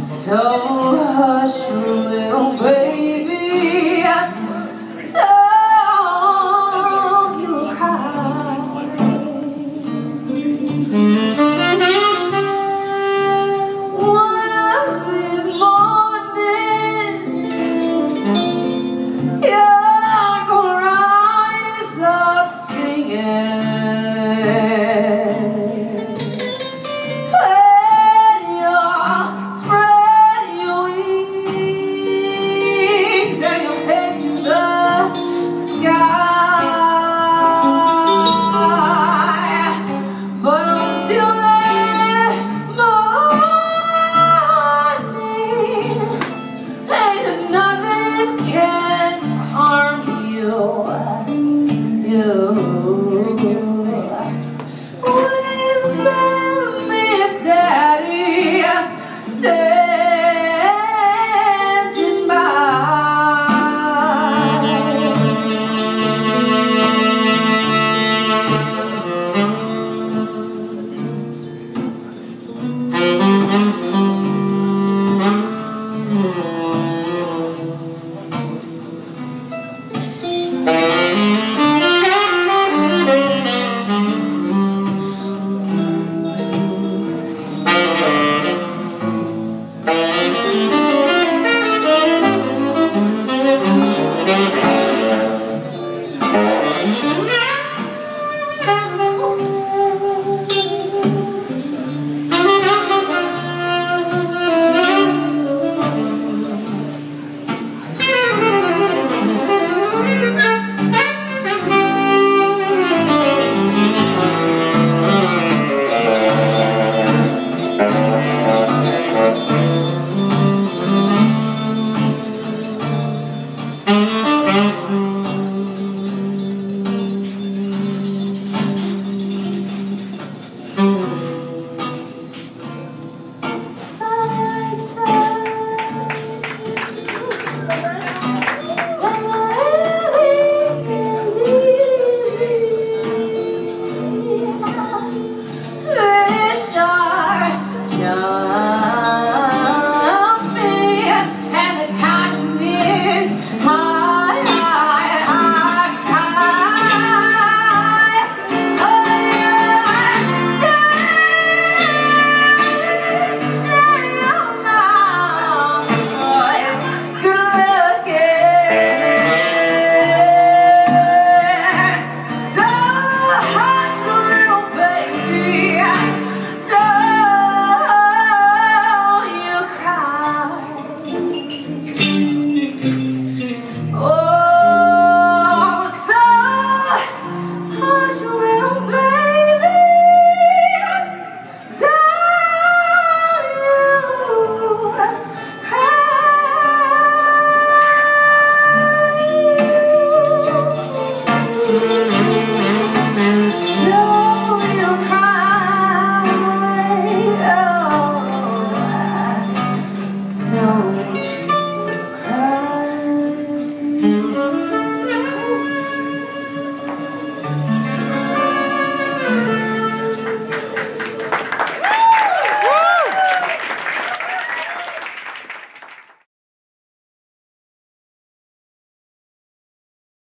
So hush, little baby, don't you cry. One of these mornings, you're gonna rise up singing.